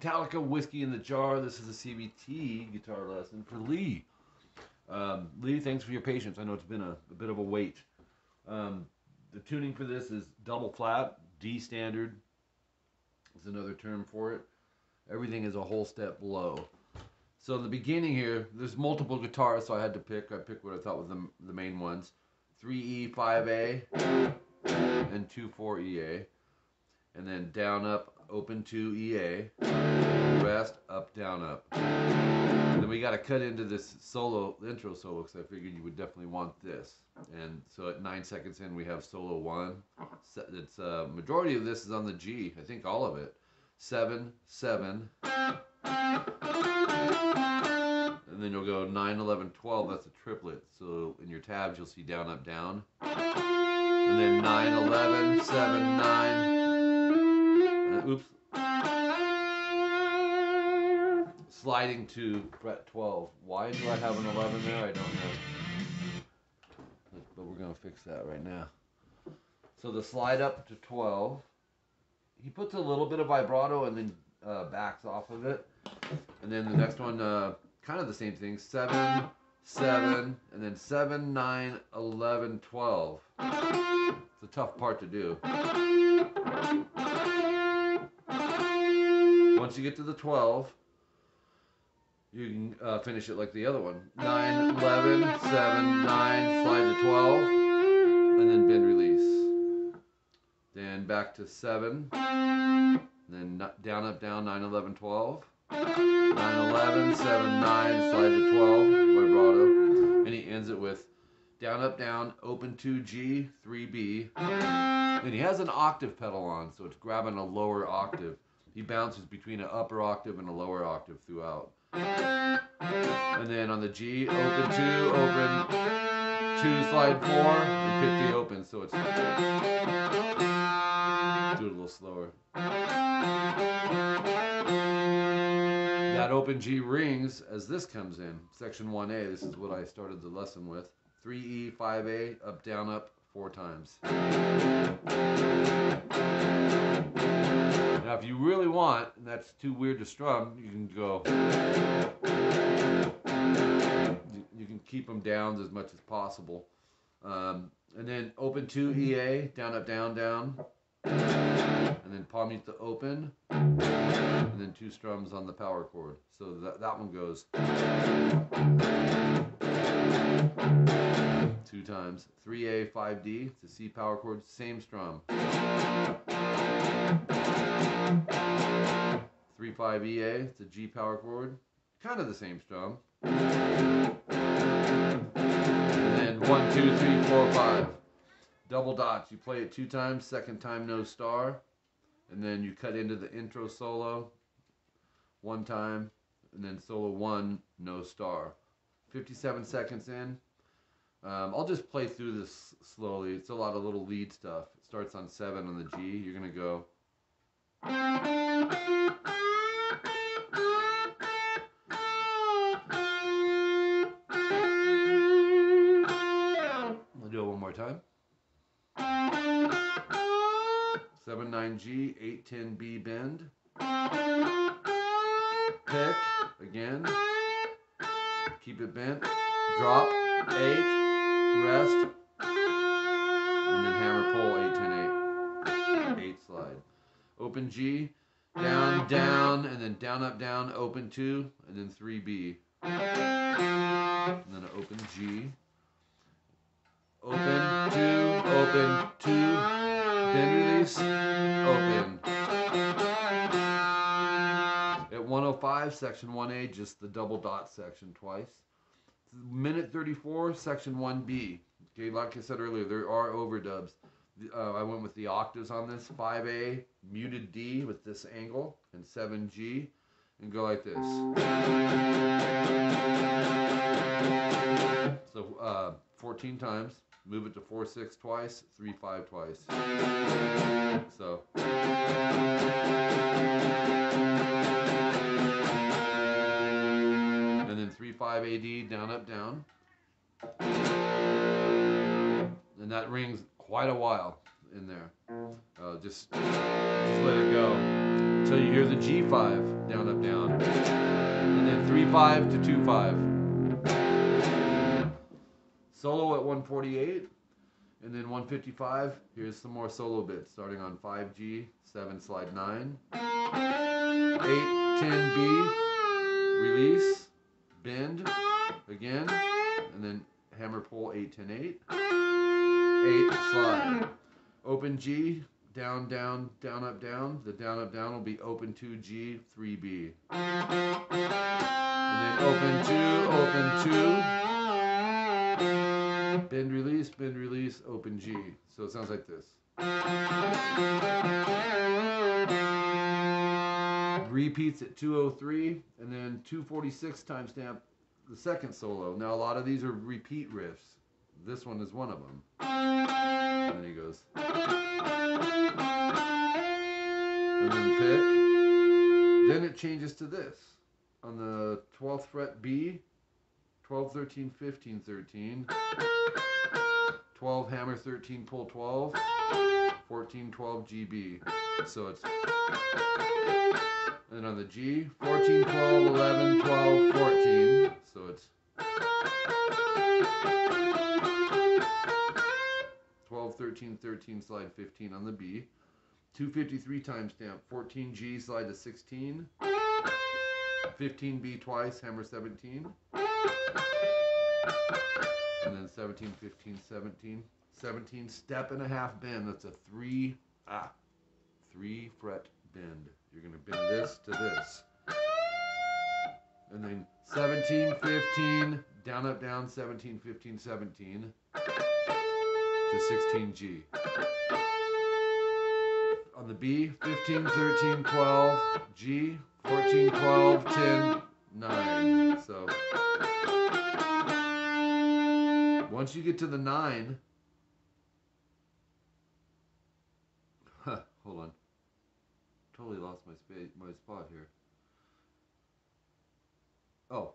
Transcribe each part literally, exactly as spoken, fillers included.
Metallica, Whiskey in the Jar. This is a C V T guitar lesson for Lee. Um, Lee, thanks for your patience. I know it's been a, a bit of a wait. Um, the tuning for this is double flat, D standard is another term for it. Everything is a whole step below. So in the beginning here, there's multiple guitars, so I had to pick. I picked what I thought was the, the main ones. three E, five A, and two four E A. And then down, up, open two E A, rest, up, down, up. And then we got to cut into this solo, intro solo, because I figured you would definitely want this. And so at nine seconds in, we have solo one. It's uh, majority of this is on the G, I think all of it. Seven, seven. And then you'll go nine, eleven, twelve, that's a triplet. So in your tabs, you'll see down, up, down. And then nine, eleven, seven, nine. Oops. Sliding to fret twelve. Why do I have an eleven there? I don't know. But we're going to fix that right now. So the slide up to twelve. He puts a little bit of vibrato and then uh, backs off of it. And then the next one, uh, kind of the same thing. seven, seven, and then seven, nine, eleven, twelve. It's a tough part to do. Once you get to the twelve, you can uh, finish it like the other one. nine, eleven, seven, nine, slide to twelve, and then bend release. Then back to seven, then down, up, down, nine, eleven, twelve. nine, eleven, seven, nine, slide to twelve, vibrato. And he ends it with down, up, down, open two G, three B. And he has an octave pedal on, so it's grabbing a lower octave. He bounces between an upper octave and a lower octave throughout. And then on the G, open two, open two, slide four, and pick the open. So it's, do it a little slower. That open G rings as this comes in. Section one A, this is what I started the lesson with. three E, five A, up, down, up, four times. Now, if you really want, and that's too weird to strum, you can go. You can keep them downs as much as possible. Um, and then open two E A, down, up, down, down. And then palm mute the open. And then two strums on the power chord. So that, that one goes two times. three A, five D, it's a C power chord, same strum. three five E A, it's a G power chord, kind of the same strum. And then one, two, three, four, five. Double dots, you play it two times, second time no star. And then you cut into the intro solo one time, and then solo one, no star. fifty-seven seconds in. Um, I'll just play through this slowly. It's a lot of little lead stuff. It starts on seven on the G. You're going to go. I'll do it one more time. seven, nine G, eight, ten B bend. Pick, again. Keep it bent. Drop, eight. Rest, and then hammer, pull, eight, ten, eight, eight slide. Open G, down, down, and then down, up, down, open two, and then three B. And then an open G. Open two, open two, bend release, open. At one oh five, section one A, just the double dot section twice. Minute thirty-four, section one B. Okay, like I said earlier, there are overdubs. Uh, I went with the octaves on this. five A, muted D with this angle, and seven G, and go like this. So uh, fourteen times. Move it to four six twice, three five twice. So. And then three five A D, down, up, down. And that rings quite a while in there. Uh, just, just let it go until you hear the G five. down, up, down. And then three five to two five. Solo at one forty-eight. And then one fifty-five, here's some more solo bits, starting on five G, seven slide nine, eight, ten B, release, bend, again, and then hammer pull eight, ten, eight, eight slide, open G, down, down, down, up, down, the down, up, down will be open two G, three B, and then open two, open two, bend, release, bend, release, open G. So it sounds like this. Repeats at two oh three, and then two forty-six timestamp the second solo. Now a lot of these are repeat riffs. This one is one of them. And then he goes. And then pick. Then it changes to this. On the twelfth fret B, twelve, thirteen, fifteen, thirteen. twelve hammer thirteen pull twelve, fourteen twelve G B. So it's, and on the G, fourteen twelve eleven twelve fourteen. So it's twelve thirteen thirteen slide fifteen on the B. two fifty-three timestamp fourteen G slide to sixteen. fifteen B twice hammer seventeen. And then seventeen, fifteen, seventeen, seventeen step and a half bend. That's a three, ah, three fret bend. You're gonna bend this to this, and then seventeen, fifteen, down, up, down, seventeen, fifteen, seventeen to sixteen G. On the B, fifteen, thirteen, twelve, G, fourteen, twelve, ten, nine. So. Once you get to the nine, huh, hold on, totally lost my space, my spot here. Oh,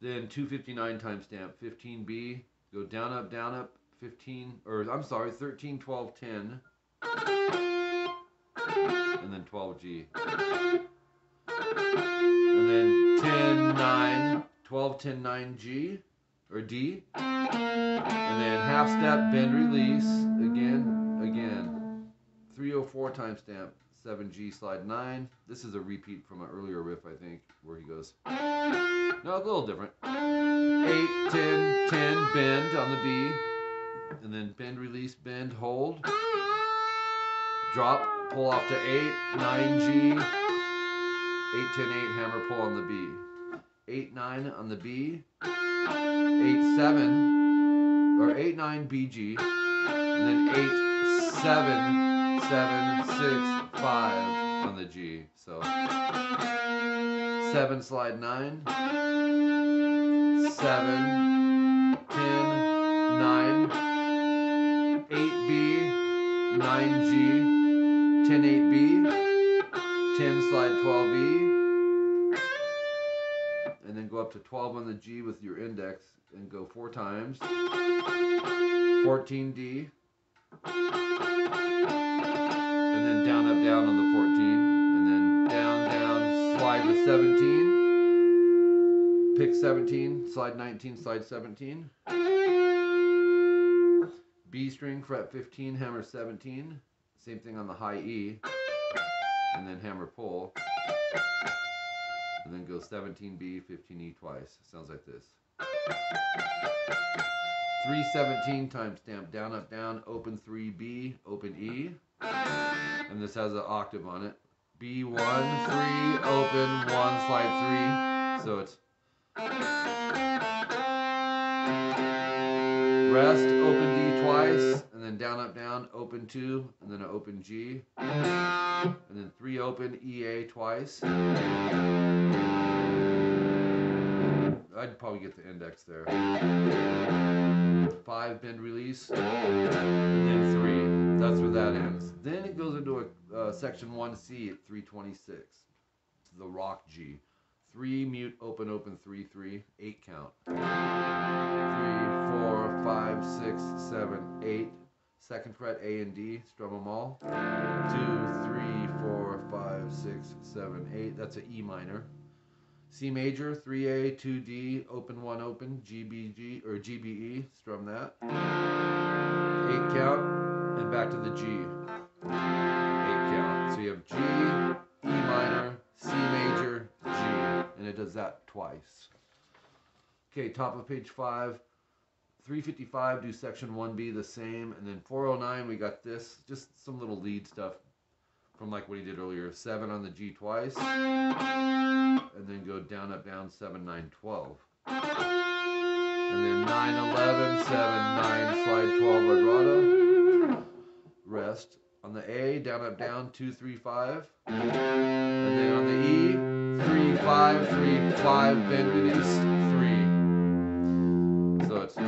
then two fifty-nine timestamp, fifteen B, go down, up, down, up, fifteen, or I'm sorry, thirteen, twelve, ten, and then twelve G, and then ten, nine, twelve, ten, nine G. Or D, and then half step, bend, release, again, again. three oh four timestamp, seven G slide nine. This is a repeat from an earlier riff, I think, where he goes, no, a little different. eight, ten, ten, bend on the B, and then bend, release, bend, hold, drop, pull off to eight, nine G, eight, ten, eight, hammer, pull on the B, eight, nine on the B, eight seven or eight nine B G, and then eight seven seven six five on the G. So seven slide nine, seven ten nine, eight B nine G, ten eight B, ten slide twelve B. And then go up to twelve on the G with your index and go four times. fourteen D. And then down, up, down on the fourteen. And then down, down, slide with seventeen. Pick seventeen, slide nineteen, slide seventeen. B string, fret fifteen, hammer seventeen. Same thing on the high E. And then hammer pull. And then go seventeen B, fifteen E twice. Sounds like this. three seventeen timestamp, down, up, down, open three B, open E. And this has an octave on it. B, one, three, open, one, slide three. So it's rest, open D twice, and then down, up, down, open two, and then an open G. And then three open E A twice. I'd probably get the index there. Five, bend, release, and then three. That's where that ends. Then it goes into a uh, section one C at three twenty-six. It's the rock G. Three, mute, open, open, three, three, eight count. Three, four, five, six, seven, eight, second fret A and D, strum them all. two, three, four, five, six, seven, eight, that's an E minor. C major, three A, two D, open one open, G B G, or G B E, strum that. eight count, and back to the G. eight count, so you have G, E minor, C major, G, and it does that twice. Okay, top of page five, three fifty-five, do section one B the same, and then four oh nine, we got this, just some little lead stuff from like what he did earlier, seven on the G twice, and then go down, up, down, seven, nine, twelve. And then nine, eleven, seven, nine, slide twelve, vibrato, rest. On the A, down, up, down, two, three, five. And then on the E, three, five, three, five, bend release, three. So it's, and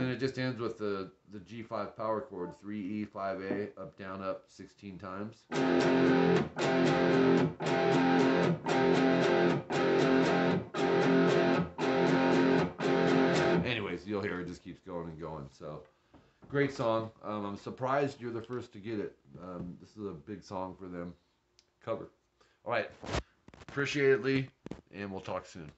then it just ends with the, the G five power chord, three E, five A, up, down, up, sixteen times. Anyways, you'll hear it just keeps going and going. So great song. Um, I'm surprised you're the first to get it. Um, this is a big song for them. Cover. All right. Appreciate it, Lee, and we'll talk soon.